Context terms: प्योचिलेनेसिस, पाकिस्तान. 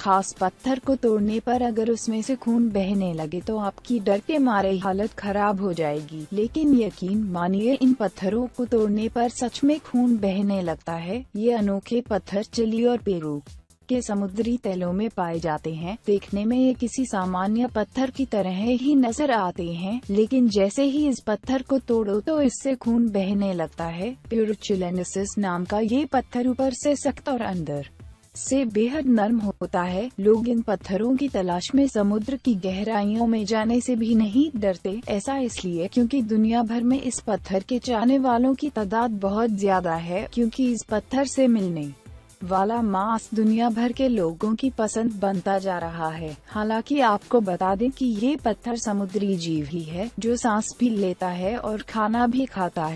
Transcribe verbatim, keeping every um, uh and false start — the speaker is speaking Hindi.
खास पत्थर को तोड़ने पर अगर उसमें से खून बहने लगे तो आपकी डर के मारे हालत खराब हो जाएगी। लेकिन यकीन मानिए, इन पत्थरों को तोड़ने पर सच में खून बहने लगता है। ये अनोखे पत्थर चिली और पेरू के समुद्री तलों में पाए जाते हैं। देखने में ये किसी सामान्य पत्थर की तरह ही नजर आते हैं, लेकिन जैसे ही इस पत्थर को तोड़ो तो इससे खून बहने लगता है। प्योचिलेनेसिस नाम का ये पत्थर ऊपर से सख्त और अंदर से बेहद नर्म होता है। लोग इन पत्थरों की तलाश में समुद्र की गहराइयों में जाने से भी नहीं डरते। ऐसा इसलिए क्योंकि दुनिया भर में इस पत्थर के चाहने वालों की तादाद बहुत ज्यादा है, क्योंकि इस पत्थर से मिलने वाला मांस दुनिया भर के लोगों की पसंद बनता जा रहा है। हालांकि आपको बता दें कि ये पत्थर समुद्री जीव ही है जो सांस भी लेता है और खाना भी खाता है।